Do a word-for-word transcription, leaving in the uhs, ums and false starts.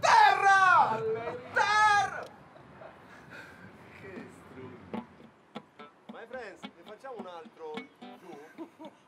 Terra! Terra! Che strumento. My friends, ne facciamo un altro giù?